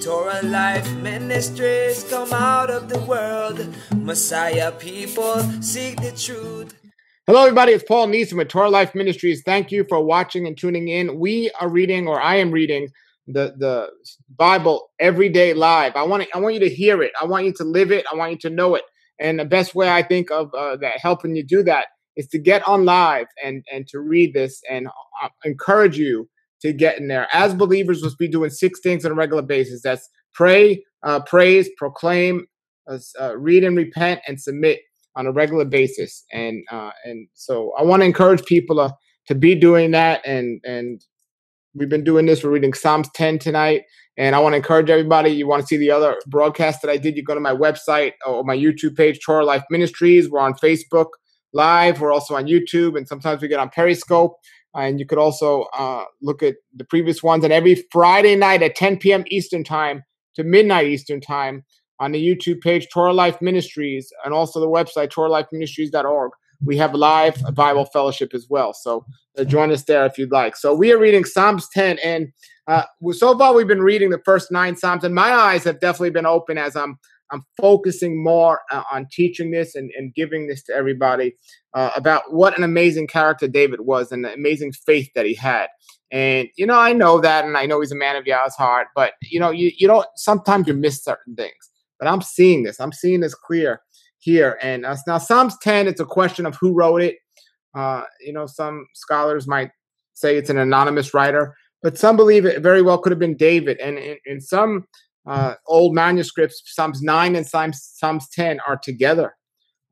Torah Life Ministries, come out of the world. Messiah people, seek the truth. Hello, everybody. It's Paul Nison with Torah Life Ministries. Thank you for watching and tuning in. We are reading, or I am reading, the Bible every day live. I want you to hear it. I want you to live it. I want you to know it. And the best way I think of that helping you do that is to get on live and to read this, and encourage you to get in there. As believers, let's be doing 6 things on a regular basis. That's pray, praise, proclaim, read and repent, and submit on a regular basis. And so I want to encourage people to be doing that. And we've been doing this. We're reading Psalms 10 tonight. And I want to encourage everybody. You want to see the other broadcast that I did, you go to my website or my YouTube page, Torah Life Ministries. We're on Facebook Live. We're also on YouTube. And sometimes we get on Periscope. And you could also look at the previous ones. And every Friday night at 10 p.m. Eastern Time to midnight Eastern Time on the YouTube page, Torah Life Ministries, and also the website, TorahLifeMinistries.org, we have live Bible fellowship as well. So join us there if you'd like. So we are reading Psalms 10. And so far we've been reading the first 9 Psalms. And my eyes have definitely been open as I'm focusing more on teaching this and giving this to everybody about what an amazing character David was and the amazing faith that he had. And, you know, I know that, and I know he's a man of Yahweh's heart, but, you know, you don't, sometimes you miss certain things. But I'm seeing this. I'm seeing this clear here. And now Psalms 10, it's a question of who wrote it. You know, some scholars might say it's an anonymous writer, but some believe it very well could have been David. And in some old manuscripts, Psalms 9 and Psalms 10 are together.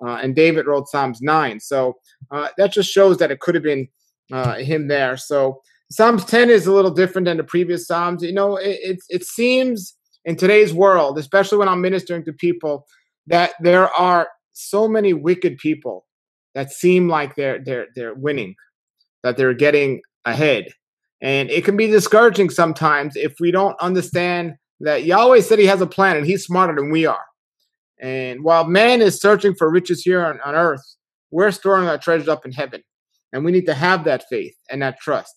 And David wrote Psalms 9. So that just shows that it could have been him there. So Psalms 10 is a little different than the previous Psalms. You know, it seems in today's world, especially when I'm ministering to people, that there are so many wicked people that seem like they're winning, that they're getting ahead. And it can be discouraging sometimes if we don't understand that Yahweh said he has a plan, and he's smarter than we are. And while man is searching for riches here on earth, we're storing our treasures up in heaven. And we need to have that faith and that trust.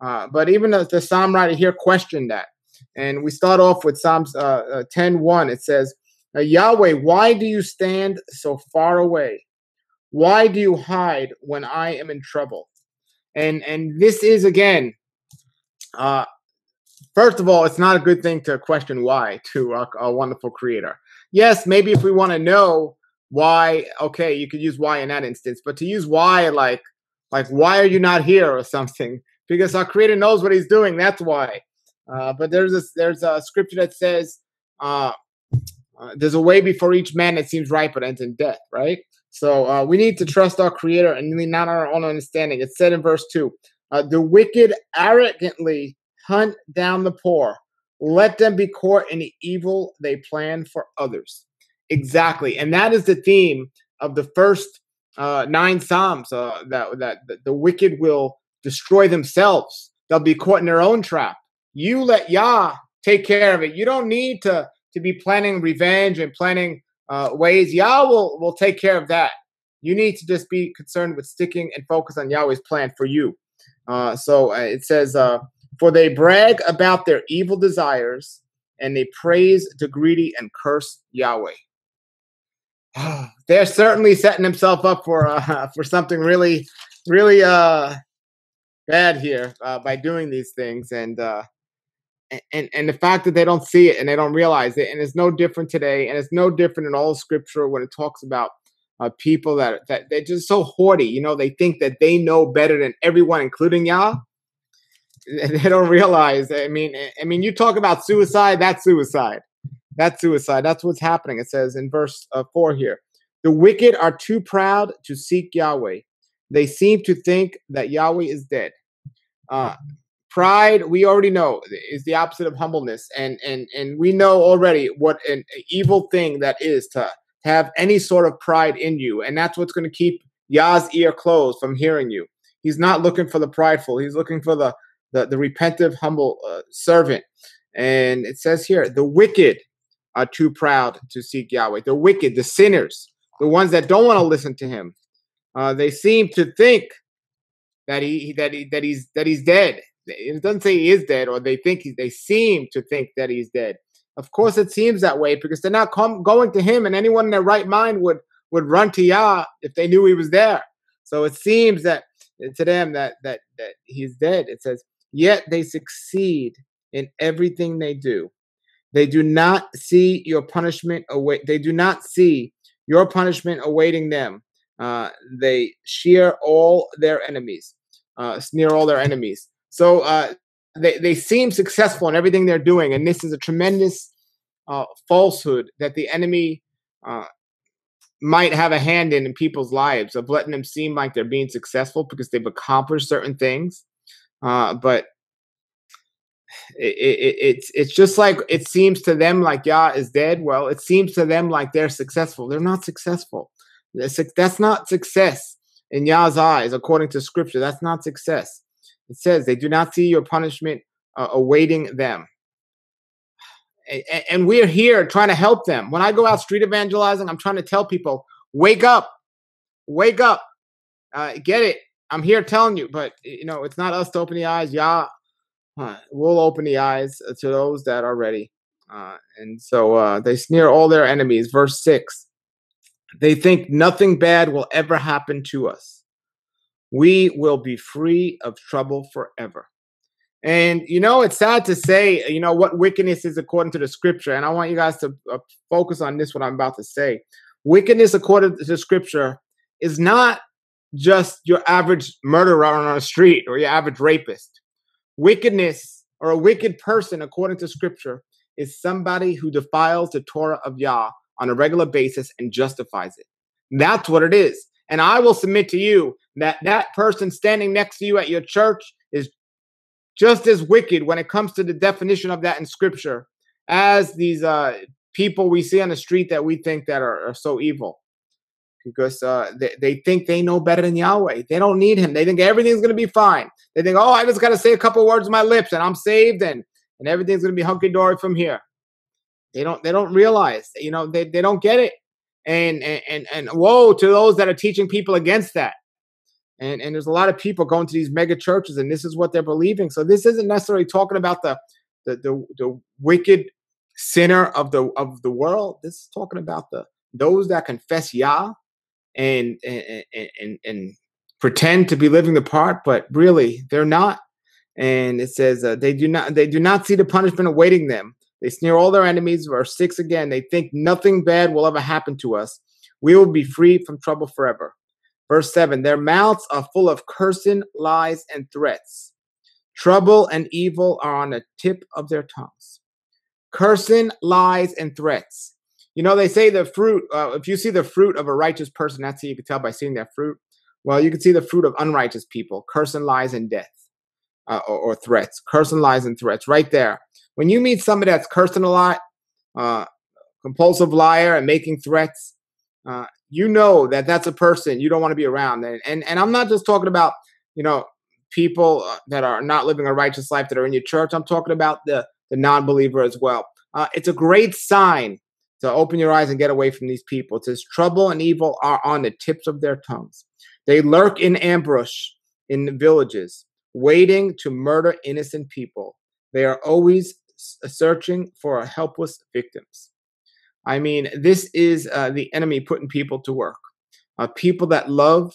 But even the psalm writer here questioned that. And we start off with Psalms 10:1. It says, Yahweh, why do you stand so far away? Why do you hide when I am in trouble? And this is, again, first of all, it's not a good thing to question why to our wonderful creator. Yes, maybe if we want to know why, okay, you could use why in that instance. But to use why, like why are you not here or something? Because our creator knows what he's doing. That's why. But there's a scripture that says there's a way before each man that seems right, but ends in death, right? So we need to trust our creator and lean not on our own understanding. It's said in verse 2, the wicked arrogantly hunt down the poor. Let them be caught in the evil they plan for others. Exactly. And that is the theme of the first 9 Psalms, that the wicked will destroy themselves. They'll be caught in their own trap. You let Yah take care of it. You don't need to be planning revenge and planning ways. Yah will take care of that. You need to just be concerned with sticking and focus on Yahweh's plan for you. So it says, for they brag about their evil desires, and they praise the greedy and curse Yahweh. They're certainly setting themselves up for something really, really bad here by doing these things, and the fact that they don't see it and they don't realize it, and it's no different today, and it's no different in all of Scripture when it talks about people that they're just so haughty. You know, they think that they know better than everyone, including Yah. They don't realize. I mean, you talk about suicide. That's suicide. That's suicide. That's what's happening. It says in verse 4 here, the wicked are too proud to seek Yahweh. They seem to think that Yahweh is dead. Pride, we already know, is the opposite of humbleness, and we know already what an evil thing that is to have any sort of pride in you, and that's what's going to keep Yah's ear closed from hearing you. He's not looking for the prideful. He's looking for the repentant, humble servant. And it says here, the wicked are too proud to seek Yahweh. The wicked, the sinners, the ones that don't want to listen to him. They seem to think that he's dead. It doesn't say he is dead, or they seem to think that he's dead. Of course it seems that way because they're not going to him, and anyone in their right mind would run to Yah if they knew he was there. So it seems that to them that he's dead. It says, yet they succeed in everything they do. They do not see your punishment await. They do not see your punishment awaiting them. They sneer all their enemies. So they seem successful in everything they're doing, and this is a tremendous falsehood that the enemy might have a hand in people's lives, of letting them seem like they're being successful because they've accomplished certain things. But it's just like it seems to them like Yah is dead. Well, it seems to them like they're successful. They're not successful. That's not success in Yah's eyes, according to Scripture. That's not success. It says they do not see your punishment awaiting them. And we're here trying to help them. When I go out street evangelizing, I'm trying to tell people, wake up. Wake up. Get it. I'm here telling you. But, you know, it's not us to open the eyes. Yah will open the eyes to those that are ready. And so they sneer all their enemies. Verse 6. They think nothing bad will ever happen to us. We will be free of trouble forever. And, you know, it's sad to say, you know, what wickedness is according to the Scripture. And I want you guys to focus on this, what I'm about to say. Wickedness according to the Scripture is not just your average murderer on the street or your average rapist. Wickedness, or a wicked person according to Scripture, is somebody who defiles the Torah of Yah on a regular basis and justifies it. That's what it is. And I will submit to you that that person standing next to you at your church is just as wicked when it comes to the definition of that in Scripture as these people we see on the street that we think that are so evil, because they think they know better than Yahweh. They don't need him. They think everything's going to be fine. They think, oh, I just got to say a couple words with my lips and I'm saved, and everything's going to be hunky-dory from here. They don't realize, you know, they don't get it. And woe to those that are teaching people against that. And there's a lot of people going to these mega churches, and this is what they're believing. So this isn't necessarily talking about the wicked sinner of the world. This is talking about those that confess Yah and pretend to be living the part, but really they're not. And it says they do not see the punishment awaiting them. They sneer all their enemies. Verse 6 again, they think nothing bad will ever happen to us. We will be free from trouble forever. Verse 7, their mouths are full of cursing, lies, and threats. Trouble and evil are on the tip of their tongues. Cursing, lies, and threats. You know, they say the fruit, if you see the fruit of a righteous person, that's how you can tell by seeing their fruit. Well, you can see the fruit of unrighteous people, cursing, lies, and death, or threats. Cursing, lies, and threats, right there. When you meet somebody that's cursing a lot, compulsive liar, and making threats, you know that that's a person you don't want to be around. And I'm not just talking about, you know, people that are not living a righteous life that are in your church. I'm talking about the non-believer as well. It's a great sign to open your eyes and get away from these people. It says trouble and evil are on the tips of their tongues. They lurk in ambush in the villages, waiting to murder innocent people. They are always searching for helpless victims. I mean, this is the enemy putting people to work. People that love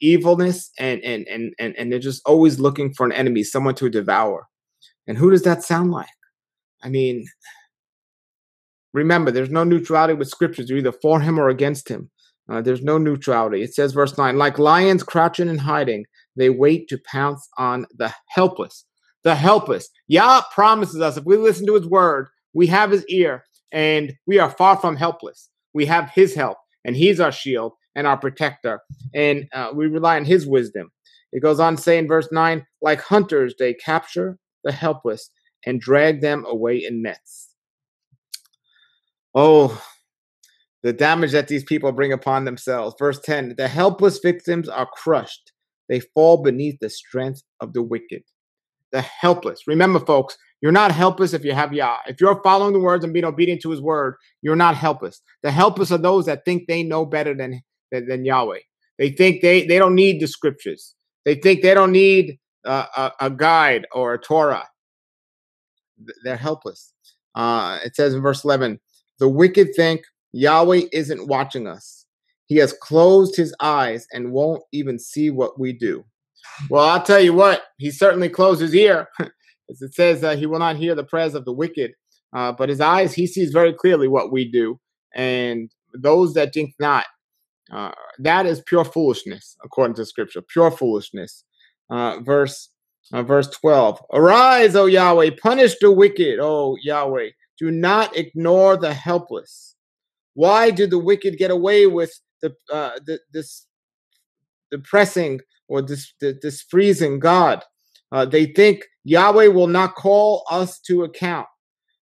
evilness, and they're just always looking for an enemy, someone to devour. And who does that sound like? I mean, remember, there's no neutrality with Scriptures. You're either for him or against him. There's no neutrality. It says, verse 9, like lions crouching and hiding, they wait to pounce on the helpless. The helpless. Yah promises us if we listen to his word, we have his ear, and we are far from helpless. We have his help, and he's our shield and our protector, and we rely on his wisdom. It goes on to say in verse 9, like hunters, they capture the helpless and drag them away in nets. Oh, the damage that these people bring upon themselves. Verse 10, the helpless victims are crushed. They fall beneath the strength of the wicked. The helpless. Remember, folks, you're not helpless if you have Yah. If you're following the words and being obedient to his word, you're not helpless. The helpless are those that think they know better than Yahweh. They think they don't need the Scriptures. They think they don't need a guide or a Torah. They're helpless. It says in verse 11, the wicked think Yahweh isn't watching us. He has closed his eyes and won't even see what we do. Well, I'll tell you what, he certainly closed his ear. As it says, he will not hear the prayers of the wicked, but his eyes, he sees very clearly what we do. And those that think not, that is pure foolishness, according to Scripture, pure foolishness. Verse 12, arise, O Yahweh, punish the wicked, O Yahweh. Do not ignore the helpless. Why do the wicked get away with this depressing or displeasing God? They think Yahweh will not call us to account.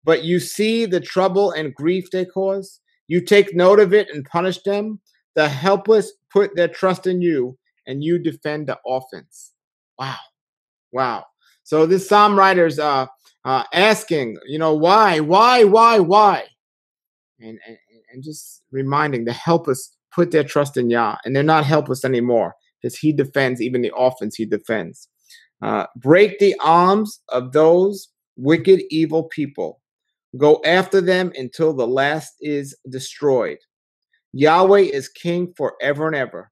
But you see the trouble and grief they cause. You take note of it and punish them. The helpless put their trust in you, and you defend the offense. Wow. Wow. So this psalm writer's asking, why? And just reminding the helpless put their trust in Yah, and they're not helpless anymore because he defends even the offense he defends. Break the arms of those wicked, evil people. Go after them until the last is destroyed. Yahweh is king forever and ever.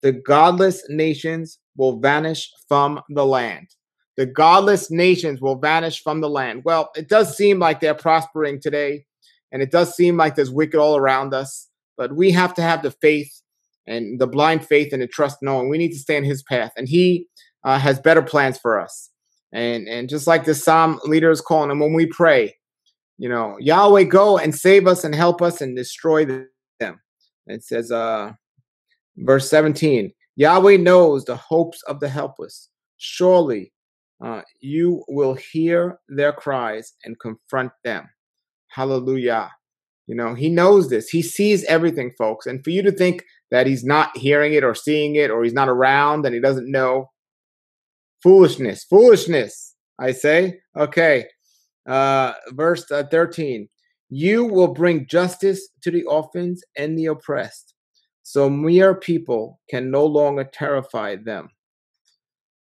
The godless nations will vanish from the land. The godless nations will vanish from the land. Well, it does seem like they're prospering today, and it does seem like there's wicked all around us, but we have to have the faith and the blind faith and the trust knowing we need to stay in his path, and he has better plans for us. And just like the psalm leader is calling them, when we pray, Yahweh, go and save us and help us and destroy them. It says, verse 17, Yahweh knows the hopes of the helpless. Surely you will hear their cries and confront them. Hallelujah. He knows this. He sees everything, folks. And for you to think that he's not hearing it or seeing it or he's not around and he doesn't know, foolishness, I say. Okay. Verse 13, you will bring justice to the orphans and the oppressed, so mere people can no longer terrify them.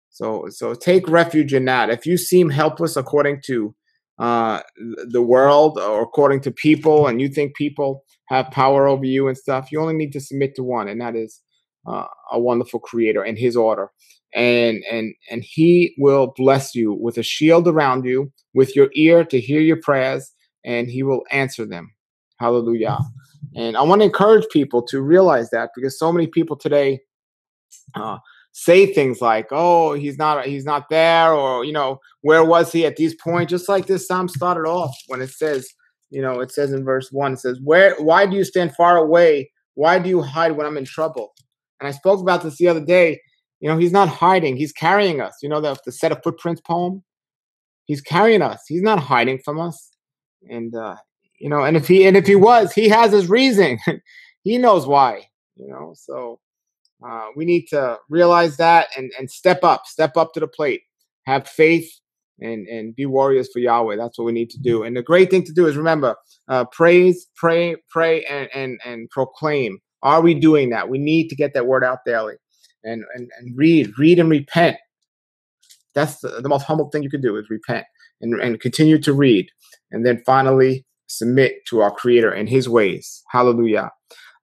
So take refuge in that. If you seem helpless according to the world or according to people, and you think people have power over you and stuff, you only need to submit to one, and that is a wonderful creator and his order. And he will bless you with a shield around you, with your ear to hear your prayers, and he will answer them. Hallelujah. And I want to encourage people to realize that, because so many people today say things like, oh, he's not there, or, where was he at this point? Just like this psalm started off when it says, it says in verse 1, it says, why do you stand far away? Why do you hide when I'm in trouble? And I spoke about this the other day. He's not hiding. He's carrying us. The Set of Footprints poem? He's carrying us. He's not hiding from us. And, and if he was, he has his reason. He knows why, So we need to realize that and step up to the plate. Have faith and be warriors for Yahweh. That's what we need to do. And the great thing to do is remember, praise, pray, and proclaim. Are we doing that? We need to get that word out daily. And read and repent. That's the most humble thing you can do, is repent and continue to read. And then finally submit to our Creator and his ways. Hallelujah.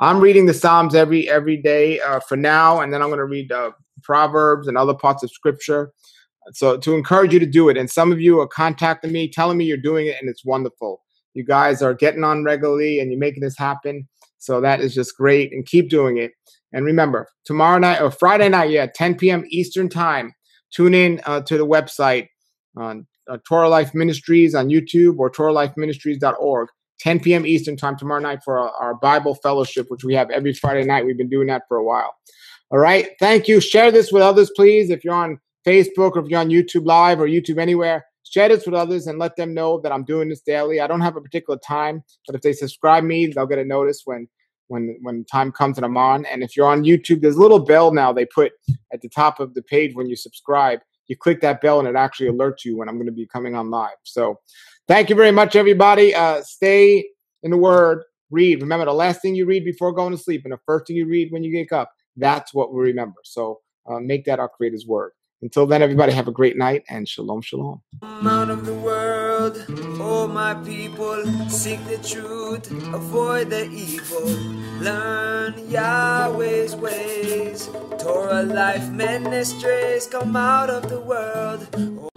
I'm reading the Psalms every day for now. And then I'm going to read Proverbs and other parts of Scripture. So to encourage you to do it. And some of you are contacting me, telling me you're doing it, and it's wonderful. You guys are getting on regularly and you're making this happen. So that is just great. And keep doing it. And remember, tomorrow night or Friday night, 10 p.m. Eastern time, tune in to the website on Torah Life Ministries on YouTube or TorahLifeMinistries.org, 10 p.m. Eastern time tomorrow night for our Bible fellowship, which we have every Friday night. We've been doing that for a while. All right. Thank you. Share this with others, please. If you're on Facebook or if you're on YouTube Live or YouTube anywhere, share this with others and let them know that I'm doing this daily. I don't have a particular time, but if they subscribe me, they'll get a notice when time comes and I'm on. And if you're on YouTube, there's a little bell now they put at the top of the page when you subscribe. You click that bell and it actually alerts you when I'm going to be coming on live. So thank you very much, everybody. Stay in the Word. Read. Remember, the last thing you read before going to sleep and the first thing you read when you wake up, that's what we remember. So make that our Creator's Word. Until then, everybody have a great night, and shalom, shalom. Out of the world, all my people, seek the truth, avoid the evil. Learn Yahweh's ways. Torah Life Ministries, come out of the world.